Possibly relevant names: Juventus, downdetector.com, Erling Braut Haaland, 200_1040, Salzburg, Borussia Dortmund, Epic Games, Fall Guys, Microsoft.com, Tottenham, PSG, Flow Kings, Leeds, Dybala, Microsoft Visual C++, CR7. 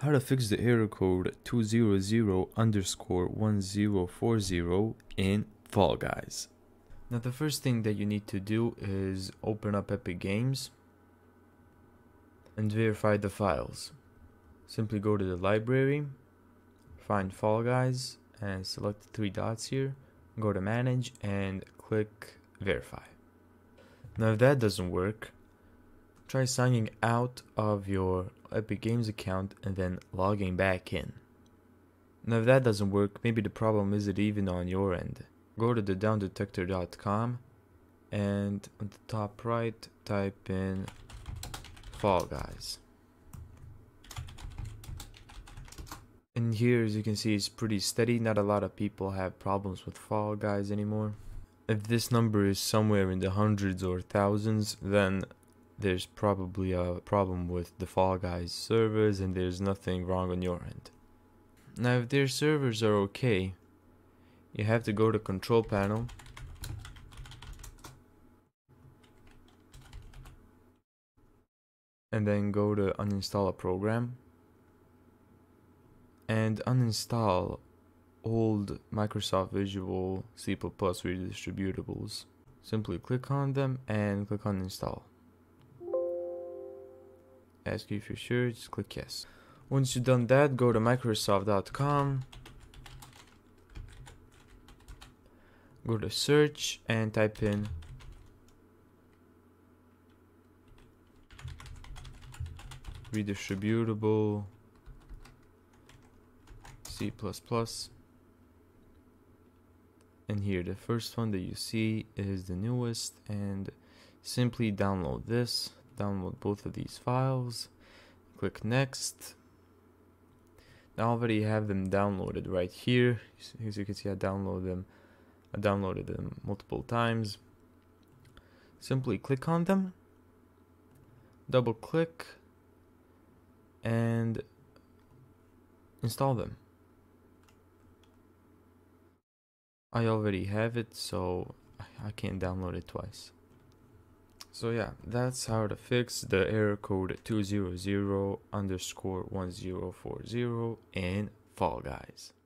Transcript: how to fix the error code 200_1040 in Fall Guys. Now the first thing that you need to do is open up Epic Games and verify the files. Simply go to the library, find Fall Guys and select the three dots here, go to manage and click verify. Now if that doesn't work, try signing out of your Epic Games account and then logging back in. Now if that doesn't work, maybe the problem isn't even on your end. Go to the downdetector.com and on the top right type in Fall Guys. And here, as you can see, it's pretty steady. Not a lot of people have problems with Fall Guys anymore. If this number is somewhere in the hundreds or thousands, then there's probably a problem with the Fall Guys servers and there's nothing wrong on your end. Now if their servers are okay, you have to go to Control Panel and then go to uninstall a program and uninstall old Microsoft Visual C++ redistributables. Simply click on them and click on install. Ask you if you're sure, just click yes. Once you've done that, go to Microsoft.com, go to search and type in redistributable C++, and here the first one that you see is the newest, and simply download this, download both of these files, click next. Now I already have them downloaded right here. As you can see, I downloaded them multiple times. Simply click on them, double click, and install them. I already have it, so I can't download it twice. So yeah, that's how to fix the error code 200_1040 in Fall Guys.